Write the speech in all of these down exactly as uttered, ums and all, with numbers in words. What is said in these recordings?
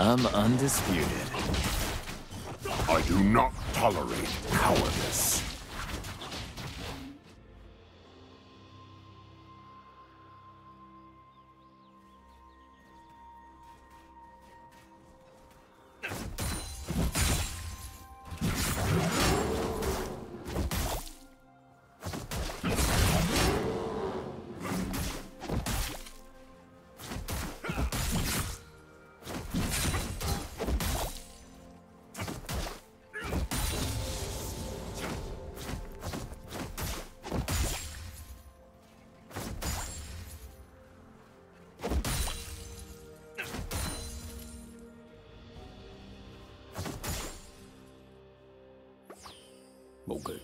I'm undisputed. I do not tolerate cowardice. Okay.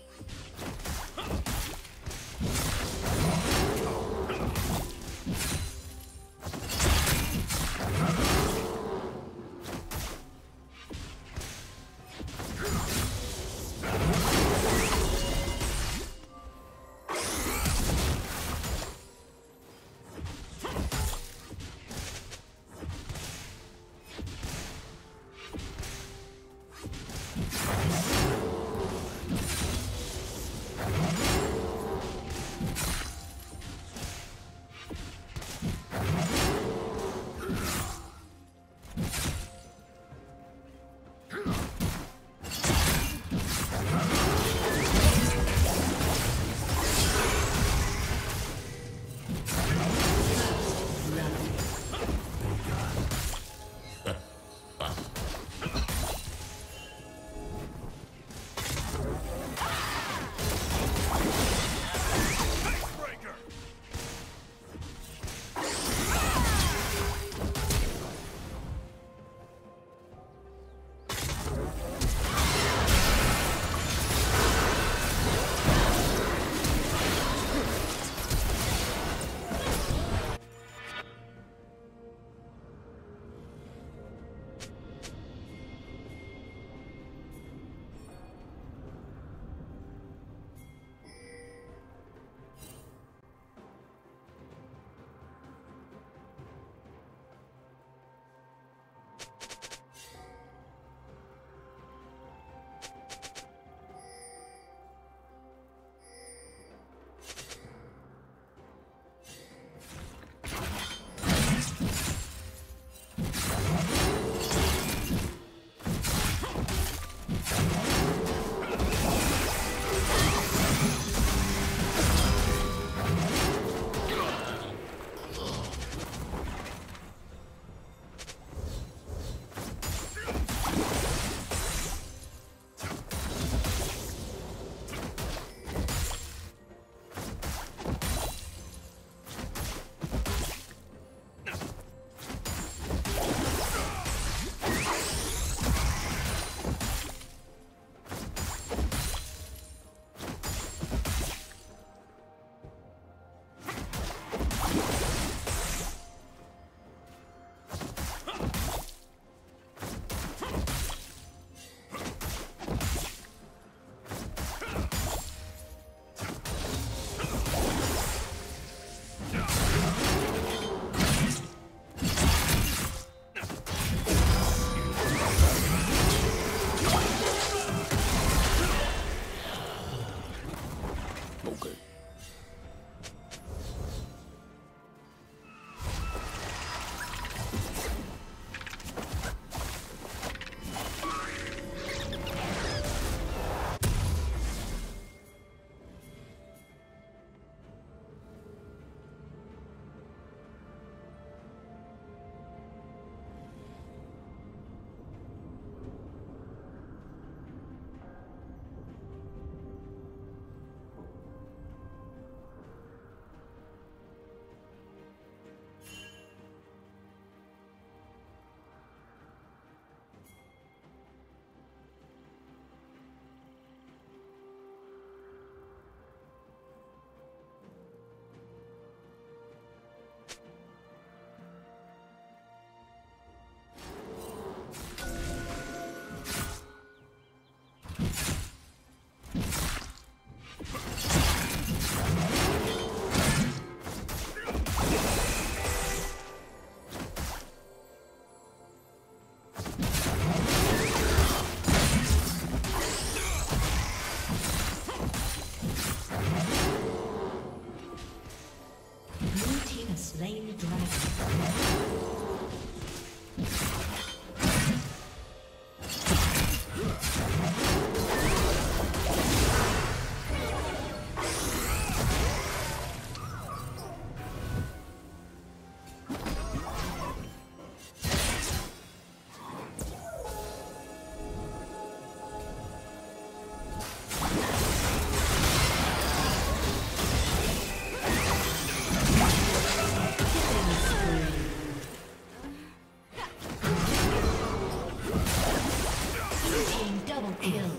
Double kill.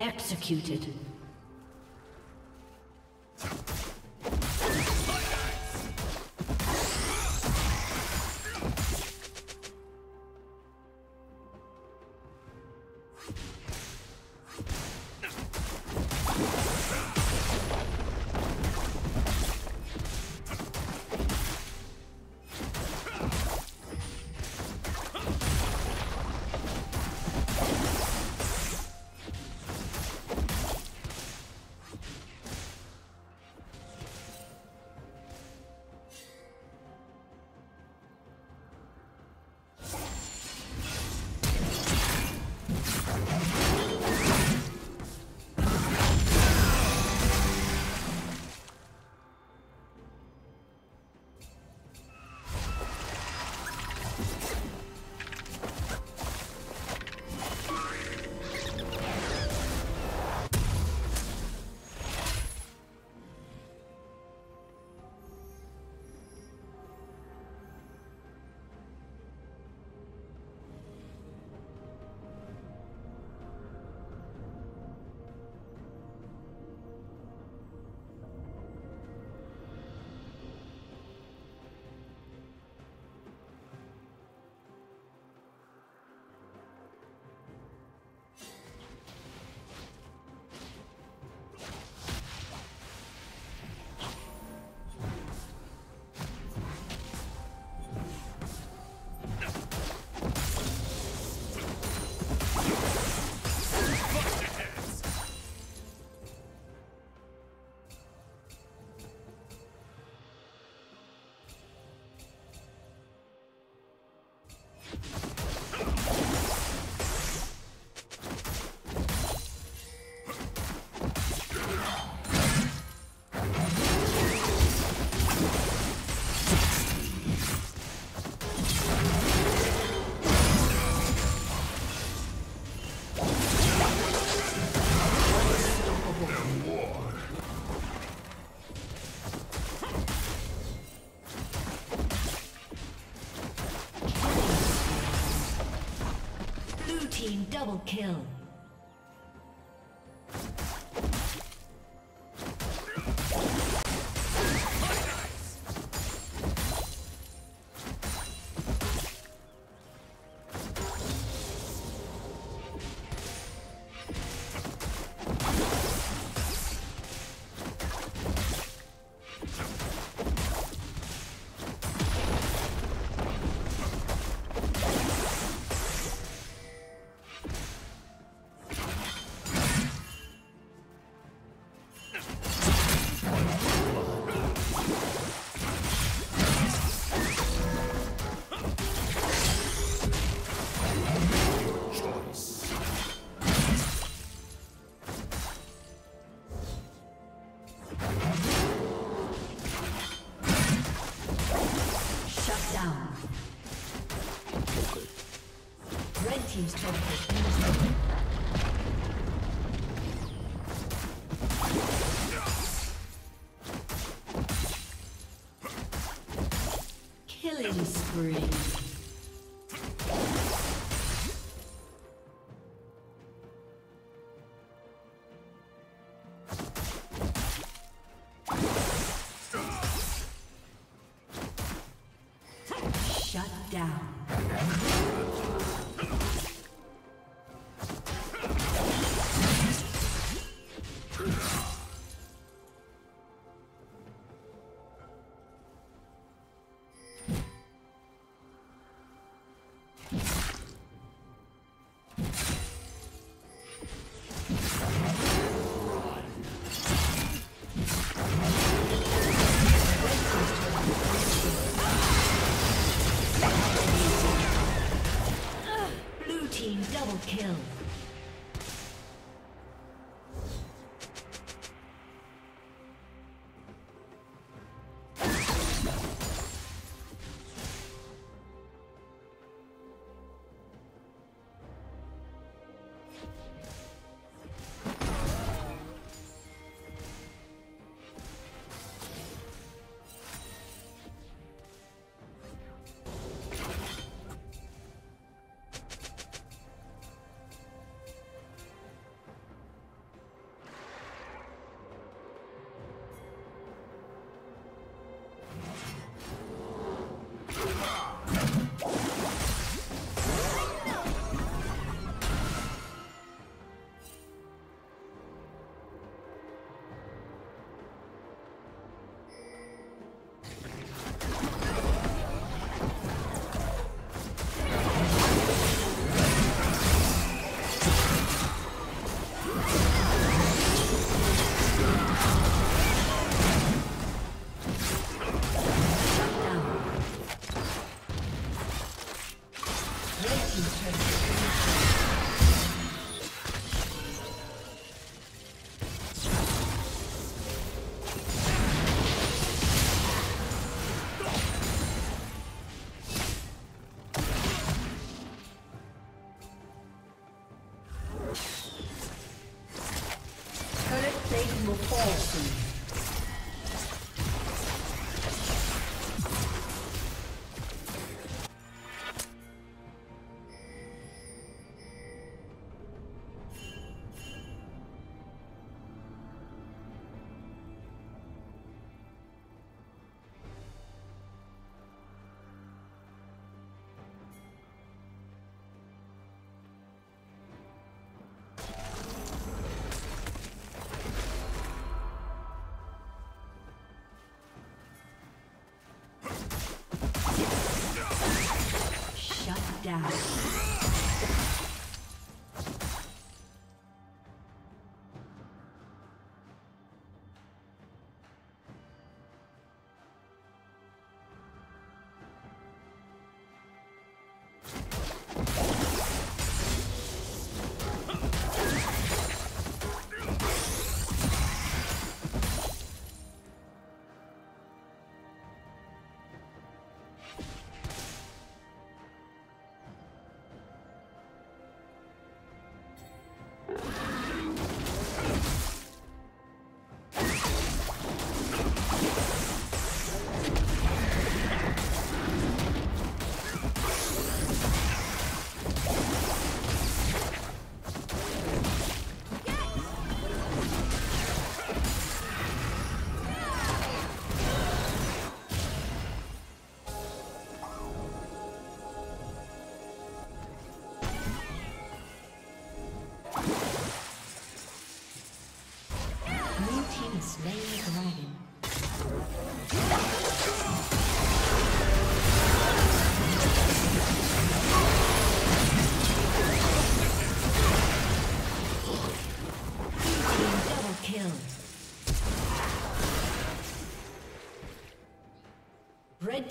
Executed. Double kill. Killing spree. Shut down. Kill. down. Red